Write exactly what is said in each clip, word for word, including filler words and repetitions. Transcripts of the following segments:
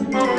Woo-hoo-hoo!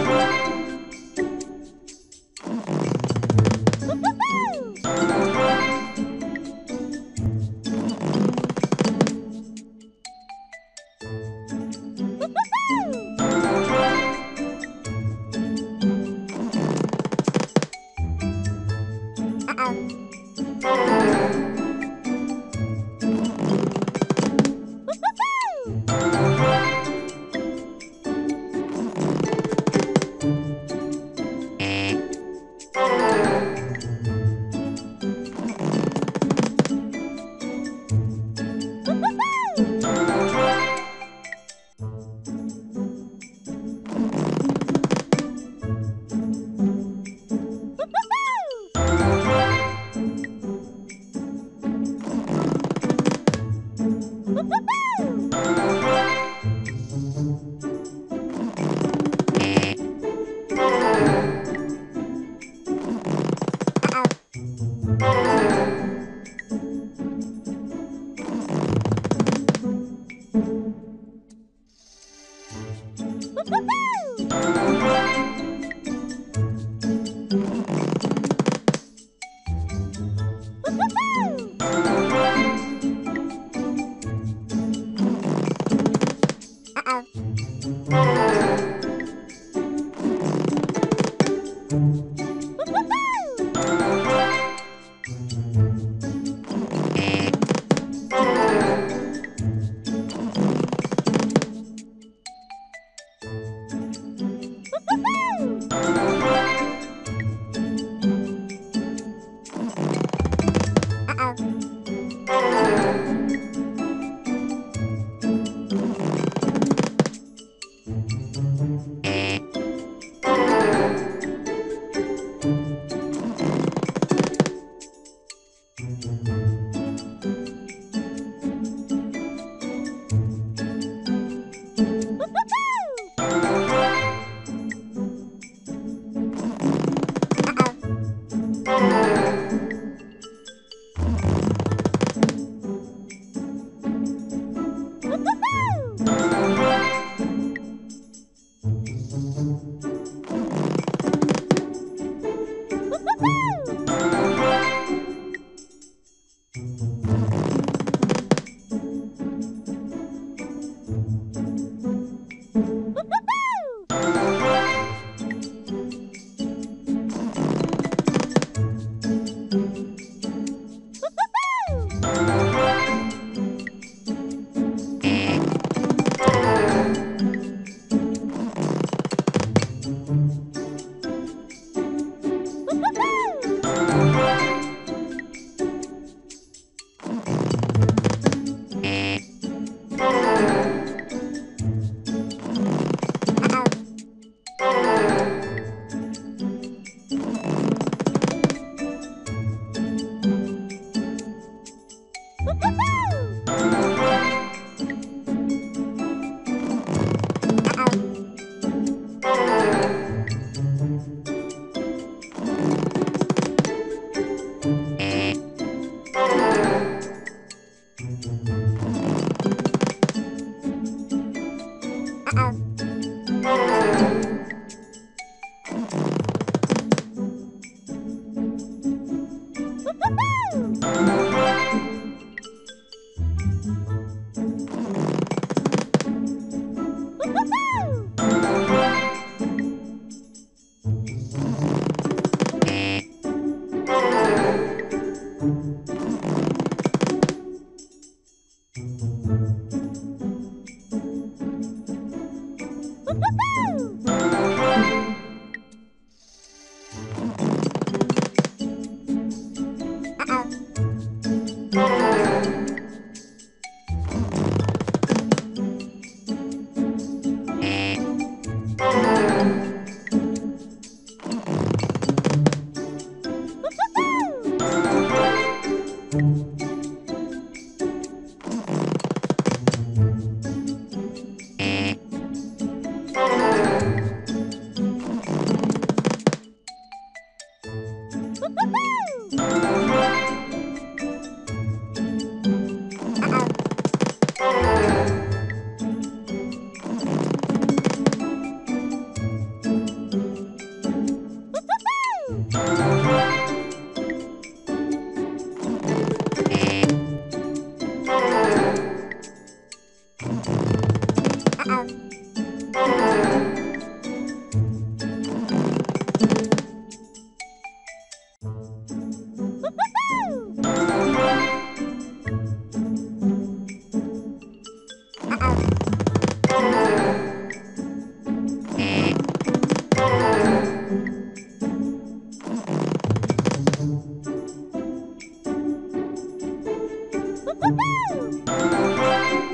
Woohoo!